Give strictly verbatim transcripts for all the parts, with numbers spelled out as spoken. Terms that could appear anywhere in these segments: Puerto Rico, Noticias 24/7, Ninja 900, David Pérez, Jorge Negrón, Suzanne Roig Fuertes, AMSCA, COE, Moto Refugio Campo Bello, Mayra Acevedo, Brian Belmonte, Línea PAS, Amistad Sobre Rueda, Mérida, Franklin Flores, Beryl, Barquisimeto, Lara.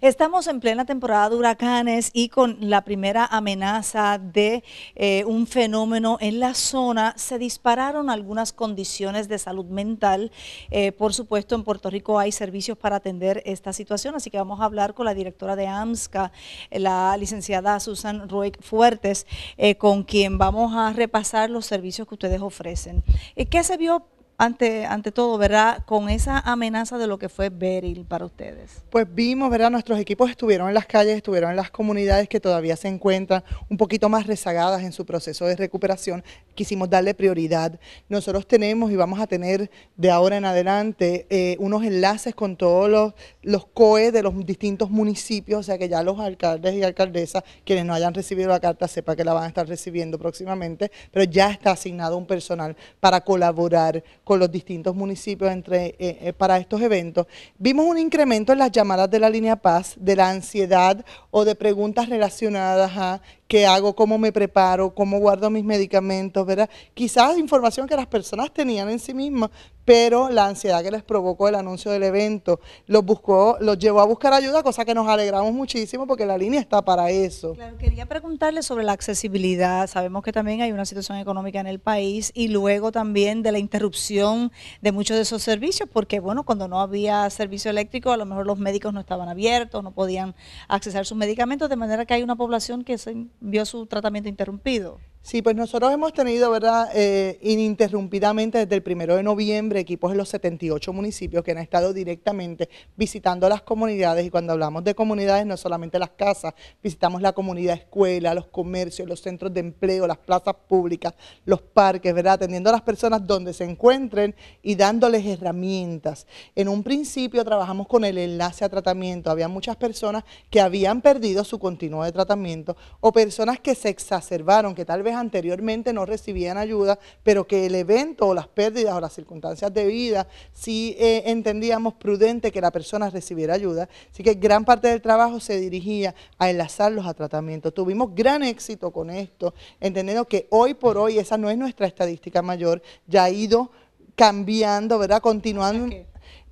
Estamos en plena temporada de huracanes y con la primera amenaza de eh, un fenómeno en la zona, se dispararon algunas condiciones de salud mental. Eh, por supuesto, en Puerto Rico hay servicios para atender esta situación, así que vamos a hablar con la directora de AMSCA, la licenciada Suzanne Roig Fuertes, eh, con quien vamos a repasar los servicios que ustedes ofrecen. Eh, ¿Qué se vio Ante, ante todo, ¿verdad?, con esa amenaza de lo que fue Beryl para ustedes? Pues vimos, ¿verdad?, nuestros equipos estuvieron en las calles, estuvieron en las comunidades que todavía se encuentran un poquito más rezagadas en su proceso de recuperación. Quisimos darle prioridad. Nosotros tenemos y vamos a tener de ahora en adelante eh, unos enlaces con todos los, los C O E de los distintos municipios, o sea que ya los alcaldes y alcaldesas, quienes no hayan recibido la carta, sepa que la van a estar recibiendo próximamente, pero ya está asignado un personal para colaborar con los distintos municipios entre, eh, eh, para estos eventos. Vimos un incremento en las llamadas de la Línea P A S, de la ansiedad o de preguntas relacionadas a qué hago, cómo me preparo, cómo guardo mis medicamentos, ¿verdad? Quizás información que las personas tenían en sí mismas, pero la ansiedad que les provocó el anuncio del evento los buscó, los llevó a buscar ayuda, cosa que nos alegramos muchísimo porque la línea está para eso. Claro, quería preguntarle sobre la accesibilidad. Sabemos que también hay una situación económica en el país y luego también de la interrupción de muchos de esos servicios, porque bueno, cuando no había servicio eléctrico, a lo mejor los médicos no estaban abiertos, no podían accesar sus medicamentos, de manera que hay una población que se vio su tratamiento interrumpido. Sí, pues nosotros hemos tenido, ¿verdad?, eh, ininterrumpidamente desde el primero de noviembre equipos en los setenta y ocho municipios que han estado directamente visitando las comunidades, y cuando hablamos de comunidades no solamente las casas, visitamos la comunidad escuela, los comercios, los centros de empleo, las plazas públicas, los parques, ¿verdad?, atendiendo a las personas donde se encuentren y dándoles herramientas. En un principio trabajamos con el enlace a tratamiento. Había muchas personas que habían perdido su continuo de tratamiento o personas que se exacerbaron, que tal vez anteriormente no recibían ayuda, pero que el evento o las pérdidas o las circunstancias de vida sí eh, entendíamos prudente que la persona recibiera ayuda. Así que gran parte del trabajo se dirigía a enlazarlos a tratamiento. Tuvimos gran éxito con esto, entendiendo que hoy por hoy esa no es nuestra estadística mayor, ya ha ido cambiando, ¿verdad?, continuando. Okay.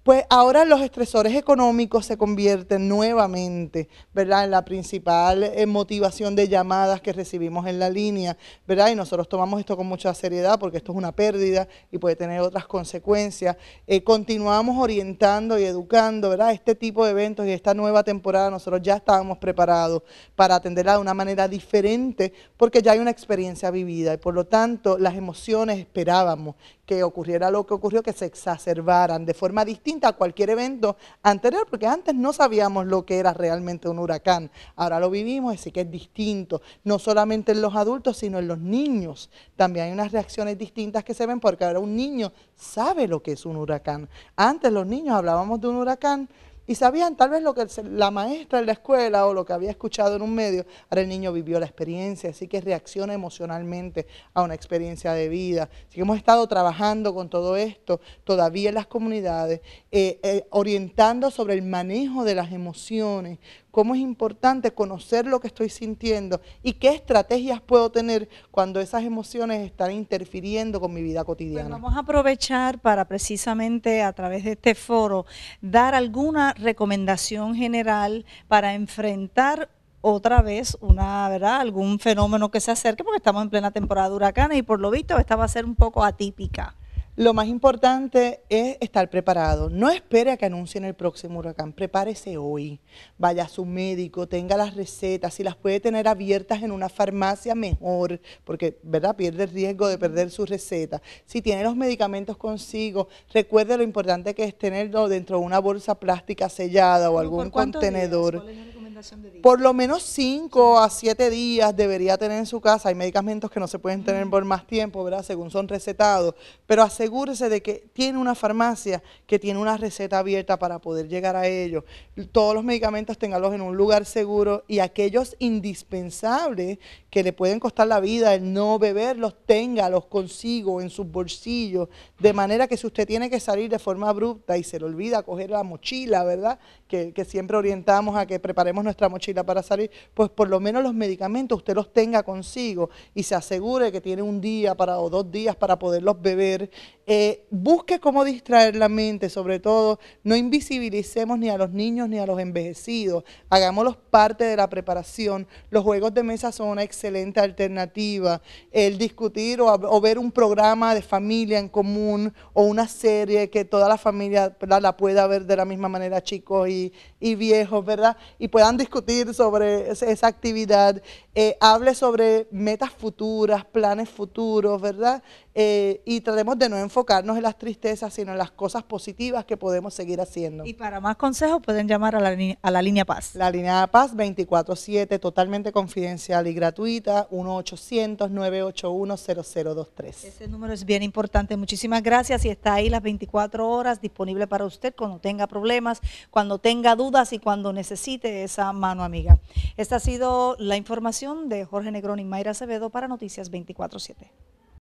Pues ahora los estresores económicos se convierten nuevamente, ¿verdad?, en la principal eh, motivación de llamadas que recibimos en la línea, ¿verdad? Y nosotros tomamos esto con mucha seriedad porque esto es una pérdida y puede tener otras consecuencias. Eh, continuamos orientando y educando, ¿verdad?, este tipo de eventos, y esta nueva temporada nosotros ya estábamos preparados para atenderla de una manera diferente porque ya hay una experiencia vivida y por lo tanto las emociones esperábamos que ocurriera lo que ocurrió, que se exacerbaran de forma distinta a cualquier evento anterior, porque antes no sabíamos lo que era realmente un huracán. Ahora lo vivimos, así que es distinto, no solamente en los adultos, sino en los niños. También hay unas reacciones distintas que se ven, porque ahora un niño sabe lo que es un huracán. Antes los niños hablábamos de un huracán y sabían tal vez lo que la maestra en la escuela o lo que había escuchado en un medio. Ahora el niño vivió la experiencia, así que reacciona emocionalmente a una experiencia de vida. Así que hemos estado trabajando con todo esto todavía en las comunidades, eh, eh, orientando sobre el manejo de las emociones, cómo es importante conocer lo que estoy sintiendo y qué estrategias puedo tener cuando esas emociones están interfiriendo con mi vida cotidiana. Pues vamos a aprovechar para precisamente a través de este foro dar alguna recomendación general para enfrentar otra vez una, ¿verdad?, algún fenómeno que se acerque, porque estamos en plena temporada de huracanes y por lo visto esta va a ser un poco atípica. Lo más importante es estar preparado. No espere a que anuncien el próximo huracán, prepárese hoy. Vaya a su médico, tenga las recetas, si las puede tener abiertas en una farmacia mejor, porque, ¿verdad?, pierde el riesgo de perder su receta. Si tiene los medicamentos consigo, recuerde lo importante que es tenerlo dentro de una bolsa plástica sellada o algún contenedor. Por lo menos cinco a siete días debería tener en su casa. Hay medicamentos que no se pueden tener por más tiempo, ¿verdad?, según son recetados, pero asegúrese de que tiene una farmacia que tiene una receta abierta para poder llegar a ellos. Todos los medicamentos téngalos en un lugar seguro, y aquellos indispensables que le pueden costar la vida el no beberlos, téngalos consigo en sus bolsillos, de manera que si usted tiene que salir de forma abrupta y se le olvida coger la mochila, ¿verdad?, que, que siempre orientamos a que preparemos nuestra mochila para salir, pues por lo menos los medicamentos usted los tenga consigo y se asegure que tiene un día para o dos días para poderlos beber, Eh, busque cómo distraer la mente, sobre todo, no invisibilicemos ni a los niños ni a los envejecidos, hagámoslos parte de la preparación. Los juegos de mesa son una excelente alternativa, el discutir o, o ver un programa de familia en común o una serie que toda la familia, ¿verdad?, la pueda ver de la misma manera, chicos y, y viejos, ¿verdad?, y puedan discutir sobre esa actividad. Eh, hable sobre metas futuras, planes futuros, ¿verdad?, eh, y tratemos de no enfocarnos enfocarnos en las tristezas, sino en las cosas positivas que podemos seguir haciendo. Y para más consejos pueden llamar a la, a la Línea Paz. La Línea Paz veinticuatro siete, totalmente confidencial y gratuita, uno ochocientos, nueve ocho uno, cero cero dos tres. Ese número es bien importante. Muchísimas gracias y está ahí las veinticuatro horas disponible para usted cuando tenga problemas, cuando tenga dudas y cuando necesite esa mano amiga. Esta ha sido la información de Jorge Negrón y Mayra Acevedo para Noticias veinticuatro siete.